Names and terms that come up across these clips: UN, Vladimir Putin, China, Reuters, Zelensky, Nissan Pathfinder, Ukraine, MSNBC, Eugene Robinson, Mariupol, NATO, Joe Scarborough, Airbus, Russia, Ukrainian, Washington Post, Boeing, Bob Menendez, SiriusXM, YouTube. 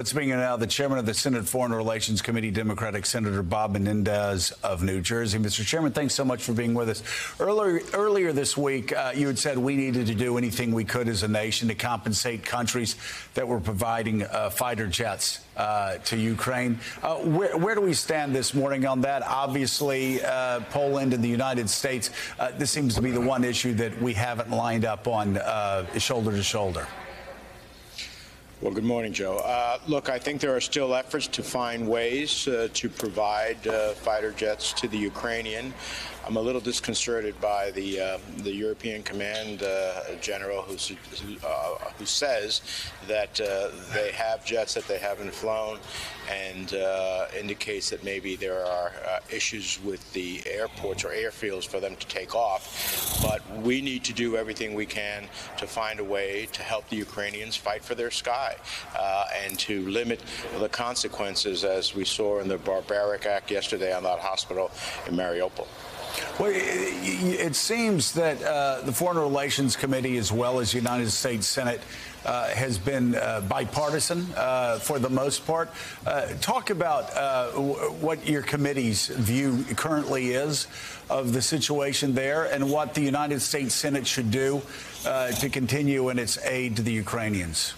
Let's bring in now the chairman of the Senate Foreign Relations Committee, Democratic Senator Bob Menendez of New Jersey. Mr. Chairman, thanks so much for being with us. Earlier this week, you had said we needed to do anything we could as a nation to compensate countries that were providing fighter jets to Ukraine. Where do we stand this morning on that? Obviously, Poland and the United States, this seems to be the one issue that we haven't lined up on shoulder to shoulder. Well, good morning, Joe. Look, I think there are still efforts to find ways to provide fighter jets to the Ukrainian. I'm a little disconcerted by the European Command General who says that they have jets that they haven't flown, and indicates that maybe there are issues with the airports or airfields for them to take off. But we need to do everything we can to find a way to help the Ukrainians fight for their sky. And to limit the consequences, as we saw in the barbaric act yesterday on that hospital in Mariupol. Well, it seems that the Foreign Relations Committee, as well as the United States Senate, has been bipartisan for the most part. Talk about what your committee's view currently is of the situation there and what the United States Senate should do to continue in its aid to the Ukrainians.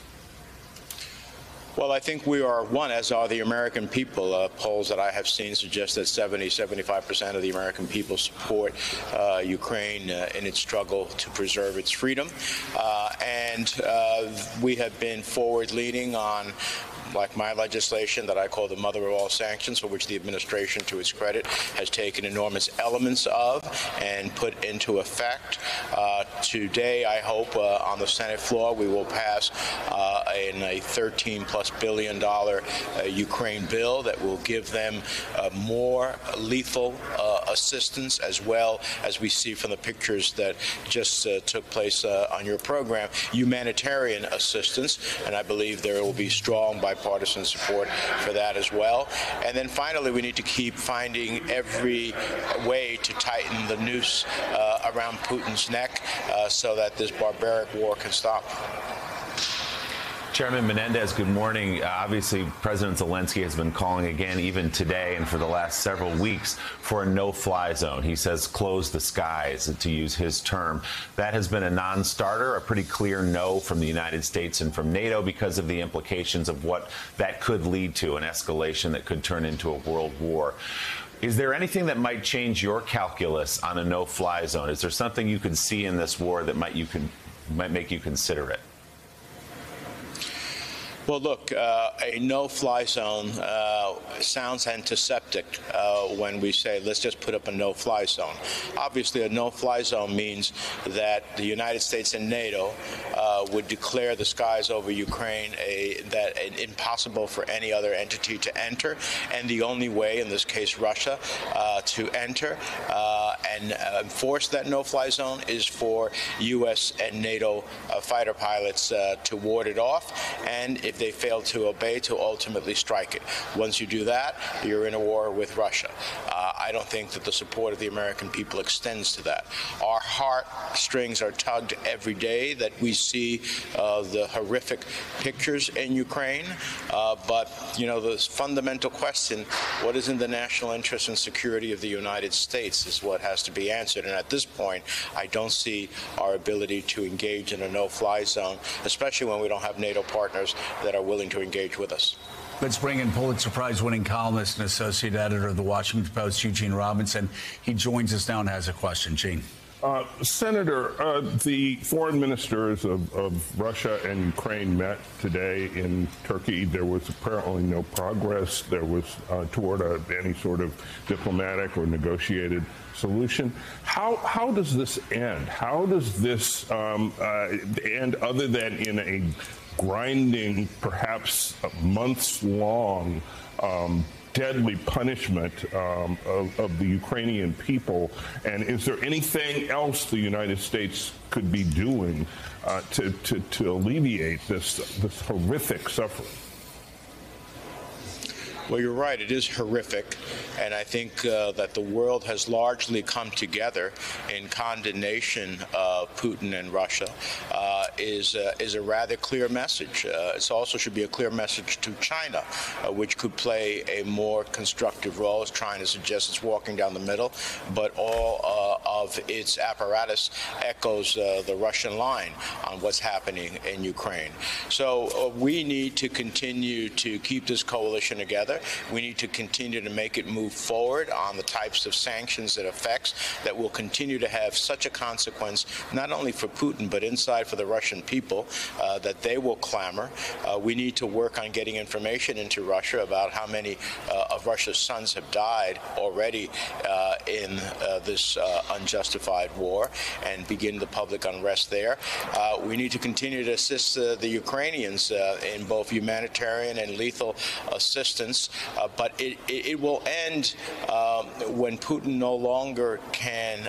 Well, I think we are one, as are the American people. Polls that I have seen suggest that 75% of the American people support Ukraine in its struggle to preserve its freedom. And we have been forward-leaning on, like my legislation that I call the mother of all sanctions, for which the administration, to its credit, has taken enormous elements of and put into effect. Today, I hope, on the Senate floor, we will pass a $13+ billion Ukraine bill that will give them more lethal assistance, as well as we see from the pictures that just took place on your program, humanitarian assistance. And I believe there will be strong bipartisan support for that as well. And then finally, we need to keep finding every way to tighten the noose around Putin's neck so that this barbaric war can stop. Chairman Menendez, good morning. Obviously, President Zelensky has been calling again, even today and for the last several weeks, for a no-fly zone. He says close the skies, to use his term. That has been a non-starter, a pretty clear no from the United States and from NATO because of the implications of what that could lead to, an escalation that could turn into a world war. Is there anything that might change your calculus on a no-fly zone? Is there something you could see in this war that might make you consider it? Well, look, a no-fly zone sounds antiseptic when we say, let's just put up a no-fly zone. Obviously, a no-fly zone means that the United States and NATO would declare the skies over Ukraine impossible for any other entity to enter, and the only way, in this case Russia, to enter and enforce that no-fly zone is for U.S. and NATO fighter pilots to ward it off, and if they fail to obey, to ultimately strike it. Once you do that, you're in a war with Russia. I don't think that the support of the American people extends to that. Our heartstrings are tugged every day that we see the horrific pictures in Ukraine. But, you know, the fundamental question, what is in the national interest and security of the United States, is what has to be answered. And at this point, I don't see our ability to engage in a no-fly zone, especially when we don't have NATO partners that are willing to engage with us. Let's bring in Pulitzer Prize-winning columnist and associate editor of the Washington Post, Eugene Robinson. He joins us now and has a question. Gene. Senator, the foreign ministers of Russia and Ukraine met today in Turkey. There was apparently no progress. There was toward any sort of diplomatic or negotiated solution. How does this end? How does this end, other than in a grinding, perhaps months-long, deadly punishment of the Ukrainian people? And is there anything else the United States could be doing to alleviate this horrific suffering? Well, you're right. It is horrific. And I think that the world has largely come together in condemnation of Putin and Russia is a rather clear message. It also should be a clear message to China, which could play a more constructive role, as trying to suggest it's walking down the middle. But all of its apparatus echoes the Russian line on what's happening in Ukraine. So we need to continue to keep this coalition together. We need to continue to make it move forward on the types of sanctions that affects, that will continue to have such a consequence, not only for Putin, but inside for the Russian people, that they will clamor. We need to work on getting information into Russia about how many of Russia's sons have died already in this unjustified war, and begin the public unrest there. We need to continue to assist the Ukrainians in both humanitarian and lethal assistance, but it will end when Putin no longer can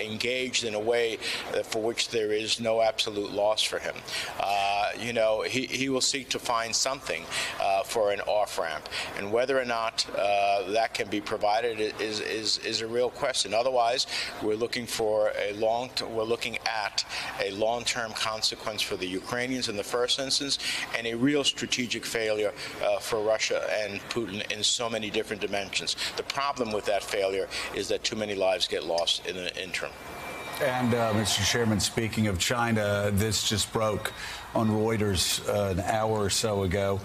engage in a way for which there is no absolute loss for him. You know, he will seek to find something for an off-ramp, and whether or not that can be provided is a real question. Otherwise, we're looking at a long-term consequence for the Ukrainians in the first instance, and a real strategic failure for Russia and Putin in so many different dimensions. The problem with that failure is that too many lives get lost in the interim. And, Mr. Chairman, speaking of China, this just broke on Reuters an hour or so ago.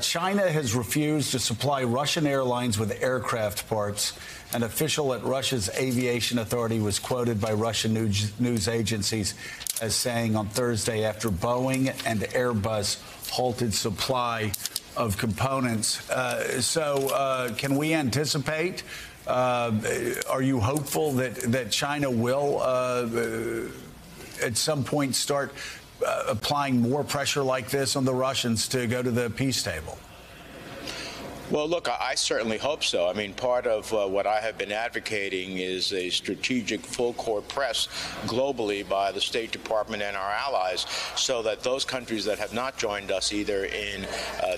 China has refused to supply Russian airlines with aircraft parts. An official at Russia's aviation authority was quoted by Russian news agencies as saying on Thursday, after Boeing and Airbus halted supply of components. Can we anticipate? Are you hopeful that China will at some point start applying more pressure like this on the Russians to go to the peace table? Well, look, I certainly hope so. I mean, part of what I have been advocating is a strategic full-court press globally by the State Department and our allies, so that those countries that have not joined us either in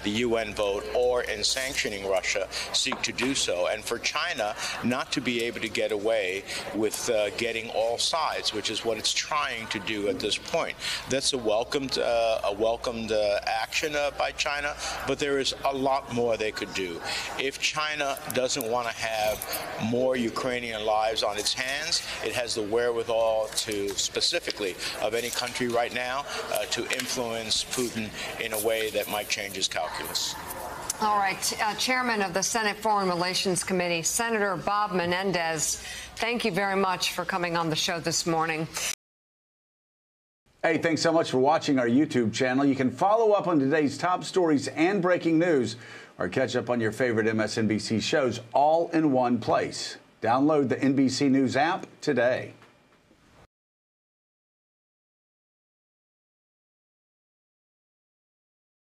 the UN vote or in sanctioning Russia seek to do so. And for China not to be able to get away with getting all sides, which is what it's trying to do at this point. That's a welcomed action by China, but there is a lot more they could do. If China doesn't want to have more Ukrainian lives on its hands, it has the wherewithal to, specifically of any country right now, to influence Putin in a way that might change his calculus. All right. Chairman of the Senate Foreign Relations Committee, Senator Bob Menendez, thank you very much for coming on the show this morning. Hey, thanks so much for watching our YouTube channel. You can follow up on today's top stories and breaking news, or catch up on your favorite MSNBC shows all in one place. Download the NBC News app today.